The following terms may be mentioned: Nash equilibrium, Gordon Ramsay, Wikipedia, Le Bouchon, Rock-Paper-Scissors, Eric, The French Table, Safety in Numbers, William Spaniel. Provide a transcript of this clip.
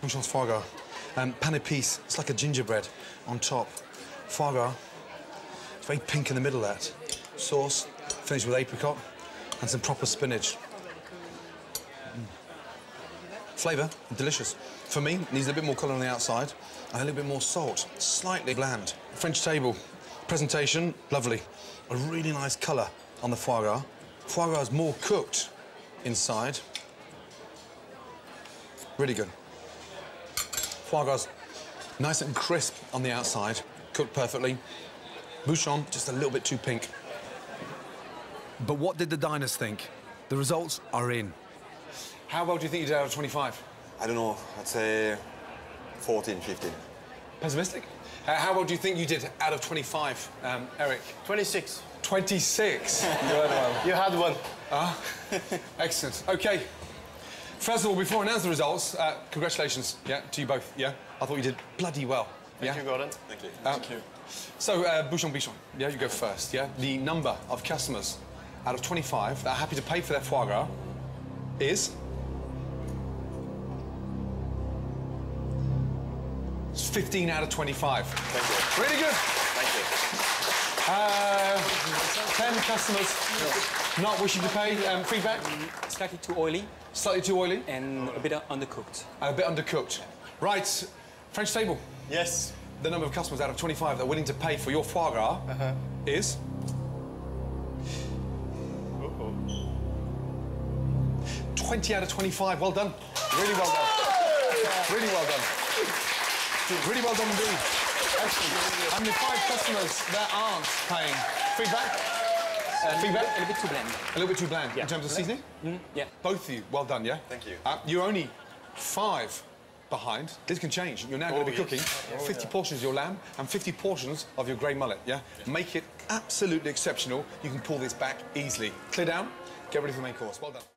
Bouchon's foie gras. Pan de piece, it's like a gingerbread on top. Foie gras, it's very pink in the middle, that. Sauce, finished with apricot and some proper spinach. Flavour, delicious. For me, needs a bit more colour on the outside and a little bit more salt, slightly bland. French table, presentation, lovely. A really nice colour on the foie gras. Foie gras is more cooked inside. Really good. Foie gras, nice and crisp on the outside, cooked perfectly. Bouchon, just a little bit too pink. But what did the diners think? The results are in. How well do you think you did out of 25? I don't know. I'd say 14, 15. Pessimistic? How well do you think you did out of 25, Eric? 26. 26? You had one. You had one. Ah, excellent. OK. First of all, before I announce the results, congratulations, yeah, to you both, yeah? I thought you did bloody well. Thank you, Gordon. Thank you. Thank you. So, Bouchon, yeah, you go first, yeah? The number of customers out of 25 that are happy to pay for their foie gras is... It's 15 out of 25. Thank you. Really good. Thank you. 10 customers not wishing to pay. Feedback? Slightly too oily. Slightly too oily? And a bit undercooked. A bit undercooked. Right. French table. Yes. The number of customers out of 25 that are willing to pay for your foie gras is... Uh-oh. 20 out of 25. Well done. Really well done. Really well done. Really well done indeed. Excellent. And the 5 customers that aren't paying. Feedback? Feedback? A little bit too bland. A little bit too bland, yeah. In terms of seasoning? Yeah. Both of you, well done, yeah? Thank you. You're only 5 behind. This can change. You're now going to be cooking 50 portions of your lamb and 50 portions of your grey mullet, yeah? Make it absolutely exceptional. You can pull this back easily. Clear down, get ready for the main course. Well done.